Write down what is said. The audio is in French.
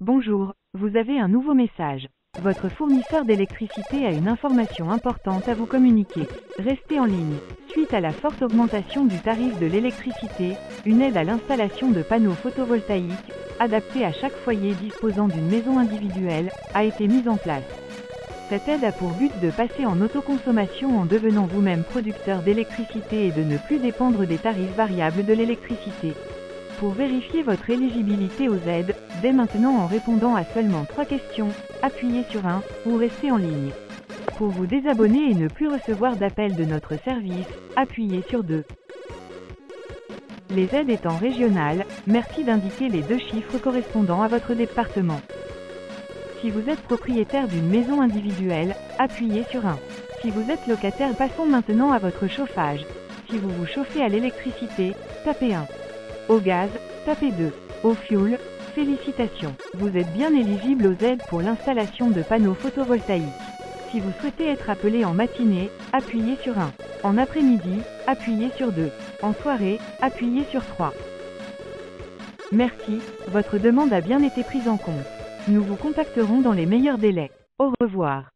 Bonjour, vous avez un nouveau message. Votre fournisseur d'électricité a une information importante à vous communiquer. Restez en ligne. Suite à la forte augmentation du tarif de l'électricité, une aide à l'installation de panneaux photovoltaïques, adaptée à chaque foyer disposant d'une maison individuelle, a été mise en place. Cette aide a pour but de passer en autoconsommation en devenant vous-même producteur d'électricité et de ne plus dépendre des tarifs variables de l'électricité. Pour vérifier votre éligibilité aux aides, dès maintenant en répondant à seulement 3 questions, appuyez sur 1 ou restez en ligne. Pour vous désabonner et ne plus recevoir d'appel de notre service, appuyez sur 2. Les aides étant régionales, merci d'indiquer les 2 chiffres correspondant à votre département. Si vous êtes propriétaire d'une maison individuelle, appuyez sur 1. Si vous êtes locataire, passons maintenant à votre chauffage. Si vous vous chauffez à l'électricité, tapez 1. Au gaz, tapez 2. Au fioul, félicitations. Vous êtes bien éligible aux aides pour l'installation de panneaux photovoltaïques. Si vous souhaitez être appelé en matinée, appuyez sur 1. En après-midi, appuyez sur 2. En soirée, appuyez sur 3. Merci, votre demande a bien été prise en compte. Nous vous contacterons dans les meilleurs délais. Au revoir.